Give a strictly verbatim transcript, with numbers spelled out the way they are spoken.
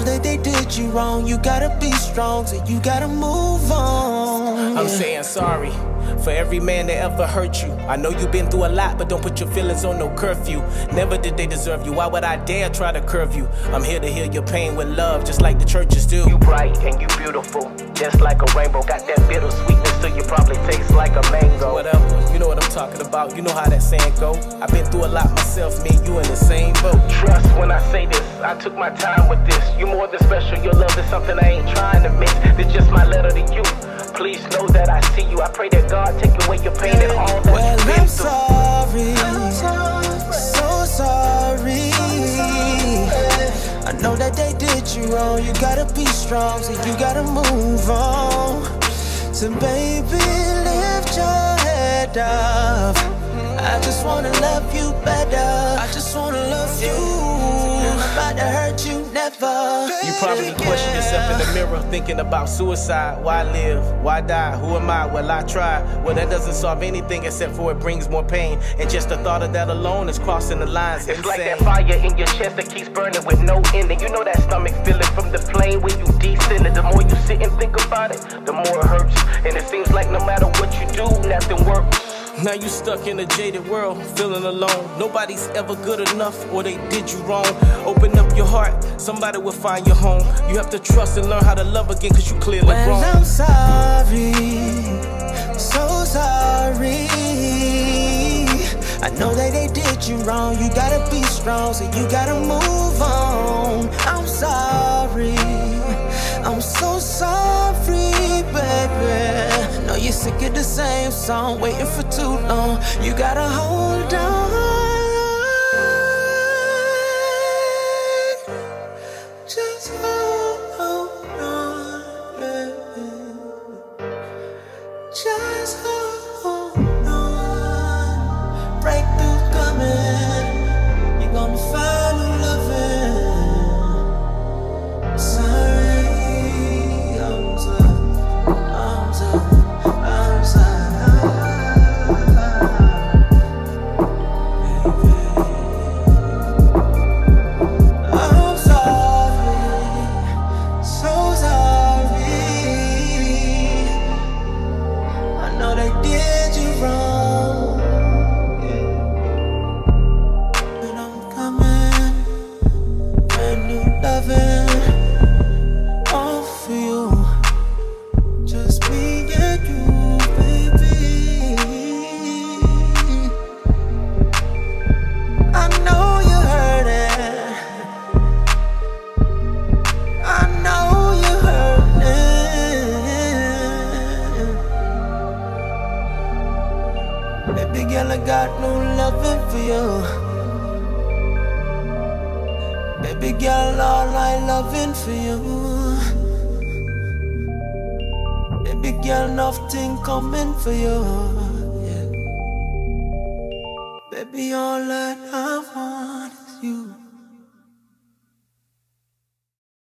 know that they did you wrong. You gotta be strong, so you gotta move on. I'm saying sorry for every man that ever hurt you. I know you've been through a lot, but don't put your feelings on no curfew. Never did they deserve you, why would I dare try to curve you? I'm here to heal your pain with love, just like the churches do. You bright and you beautiful, just like a rainbow. Got that bitter sweetness so you probably taste like a mango. Whatever, you know what I'm talking about, you know how that saying go. I've been through a lot myself, me and you in the same boat. Trust when I say this, I took my time with this. You're more than special, your love is something I ain't trying to miss. It's just my letter to you. Please know that I see you. I pray that God take away your pain and all that well, you've been through. I'm sorry, so sorry. I know that they did you wrong. You gotta be strong, so you gotta move on. So baby, lift your head up. I just wanna love you better. I just wanna love you. I'm about to hurt you, never. You probably question yourself in the mirror, thinking about suicide. Why live? Why die? Who am I? Well, I try. Well, that doesn't solve anything except for it brings more pain. And just the thought of that alone is crossing the lines. It's insane. Like that fire in your chest that keeps burning with no ending. You know that stomach feeling from the plane when you descended. The more you sit and think about it, the more it hurts. And it seems like no matter what you do, nothing works. Now you stuck in a jaded world, feeling alone. Nobody's ever good enough, or they did you wrong. Open up your heart, somebody will find your home. You have to trust and learn how to love again, cause you clearly wrong. Well, I'm sorry, so sorry. I know that they did you wrong. You gotta be strong, so you gotta move on. I'm sorry, I'm so sorry, baby. No, you're sick of the same song, waiting for too long. You gotta hold on. Just hold on, baby. Just hold on. Breakthrough coming. You're gonna find loving. Sorry. Baby girl, I got no loving for you. Baby girl, all I loving for you. Baby girl, nothing coming for you. Yeah. Baby, all that I want.